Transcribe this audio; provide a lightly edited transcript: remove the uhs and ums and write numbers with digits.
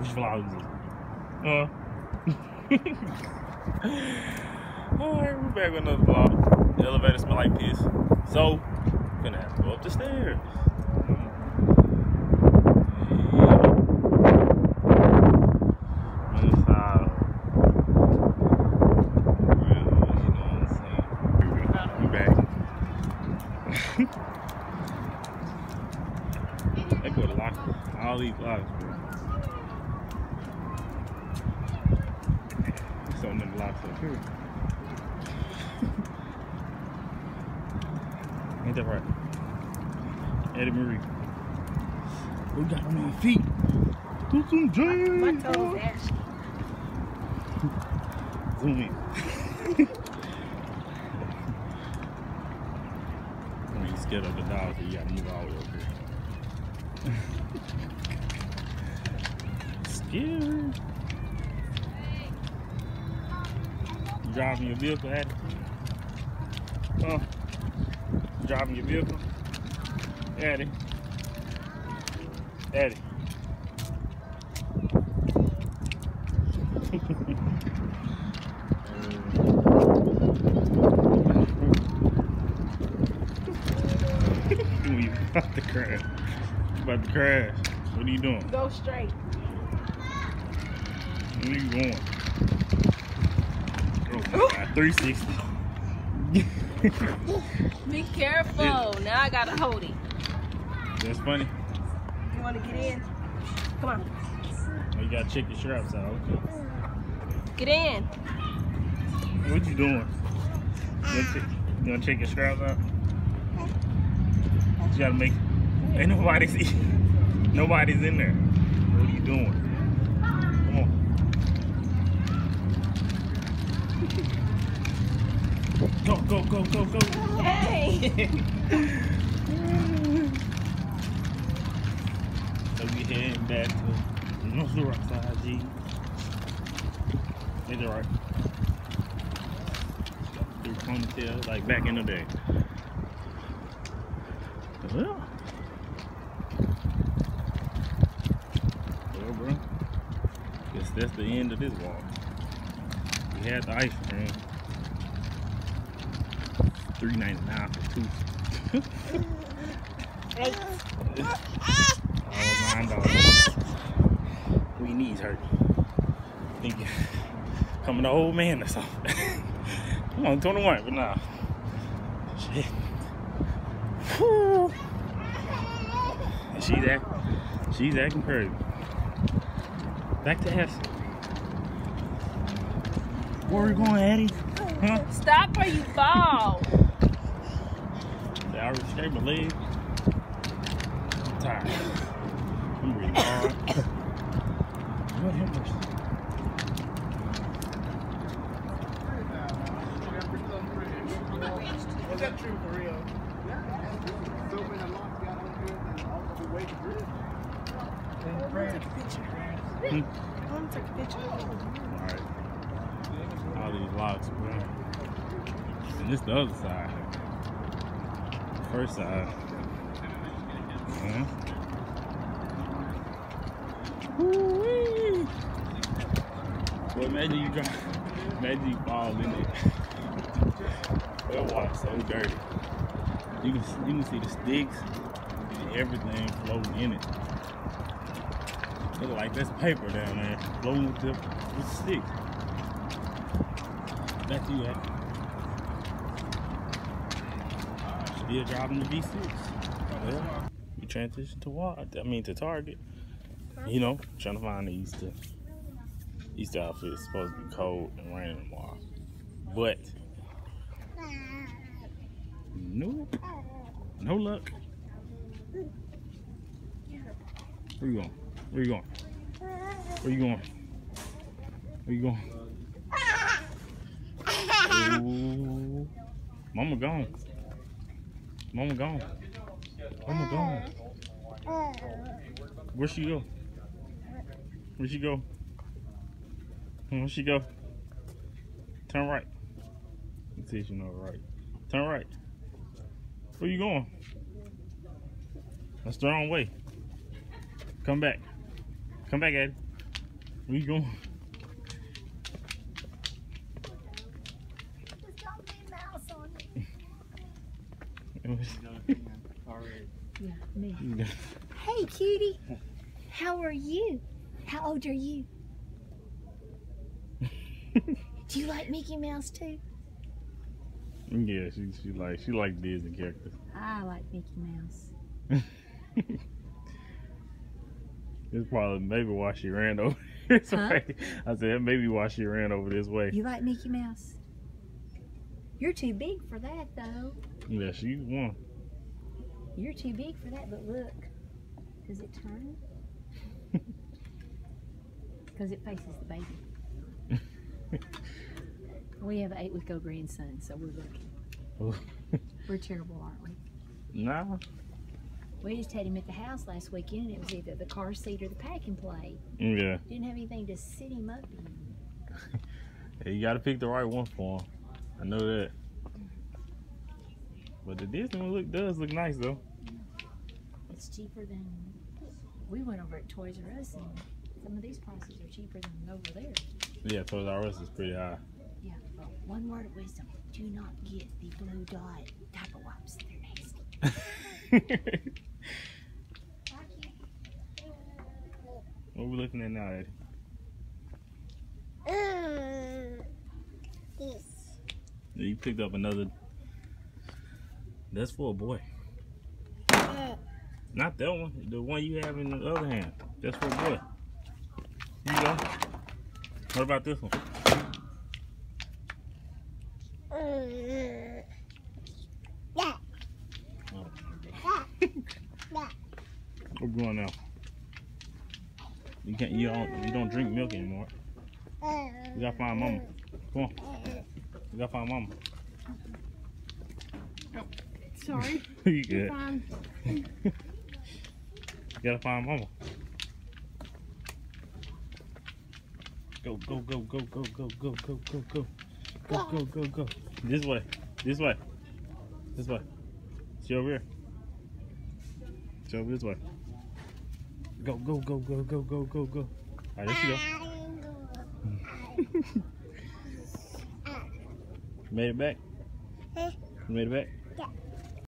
مش في العوزة. Alright, we're back with another vlog. The elevator smell like piss. So, we're gonna have to go up the stairs. They put a lock on all these locks, bro. There's so many locks up here. Ain't that right? Eddie Marie. We got on our feet. Do some jam. My toes actually. Zoom in. When you scared of the dogs, you gotta move all the way over here. Scared. Driving your vehicle, Addie? Huh? Driving your vehicle? Addie? Addie? We about to crash. About to crash. What are you doing? Go straight. Where are you going? Oh my God, 360. Be careful. Yeah. Now I gotta hold it. That's funny. You wanna get in? Come on. Oh, you gotta check your straps out. Okay. Get in. What you doing? You wanna check your straps out? You gotta make. Ain't nobody see. Nobody's in there. What are you doing? Come on. Go, go, go, go, go. Hey! So we heading back to North Rockside, G. Is it right? Through ponytail, like back in the day. Well. Guess that's the end of this walk. We had the ice cream. $3.99 for two. Oh, $9. We knees hurt. I think I'm an old man or something. Come on, 21, but nah. Shit. Whew. She's acting crazy. Back to Addisyn. Where are we going, Addie? Huh? Stop or you fall. I already straightened my leg. I'm tired. I'm breathing hard. What happened? Is that true for real? Yeah. So many locks got on here and all the way to bridge. I want to take a picture. Alright. All these locks, bro. And this the other side. First side. Yeah. Woo-wee. Well, imagine you drive. Imagine you fall in it. That water's so dirty. You can see the sticks and everything floating in it. Look like that's paper down there, blowing with the stick. That's you, Addie. Still driving the V6. Well, we transition to Target. You know, trying to find the Easter outfit. It's supposed to be cold and raining tomorrow, but nope, no luck. Where you going? Where you going? Where you going? Where you going? Ooh. Mama gone. Mama gone. Mama gone. Where'd she go? Where'd she go? Where'd she go? Turn right. Let's see if you know right. Turn right. Where you going? That's the wrong way. Come back. Come back, Addie. We going. There's got a mouse on it. It was already. Yeah, me. Hey, cutie. How are you? How old are you? Do you like Mickey Mouse too? Yeah, she likes Disney characters. I like Mickey Mouse. It's probably maybe why she ran over this way. I said maybe why she ran over this way. You like Mickey Mouse? You're too big for that though. Yeah, she's one. You're too big for that, but look. Does it turn? Because it faces the baby. We have 8-week-old grandson, so we're lucky. We're terrible, aren't we? No. We just had him at the house last weekend, and it was either the car seat or the pack and play. Yeah. Didn't have anything to sit him up in. Hey, you gotta pick the right one for him. I know that. But the Disney one does look nice though. Yeah. It's cheaper than we went over at Toys R Us, and some of these prices are cheaper than over there. Yeah, Toys R Us is pretty high. Yeah, well, one word of wisdom: do not get the blue dot diaper wipes. They're nasty. What are we looking at now, Eddie? This. Yeah, you picked up another. That's for a boy. Not that one. The one you have in the other hand. That's for a boy. Here you go. What about this one? We're going now. You don't drink milk anymore. You gotta find mama. Come on. You gotta find mama. Oh, sorry. You good. You gotta find mama. Go, go, go, go, go, go, go, go, go, go. Go, go, go, go. This way. This way. This way. She over here. She over this way. Go, go, go, go, go, go, go, go. Alright, there she go. Made it back? Huh? Made it back? Yeah.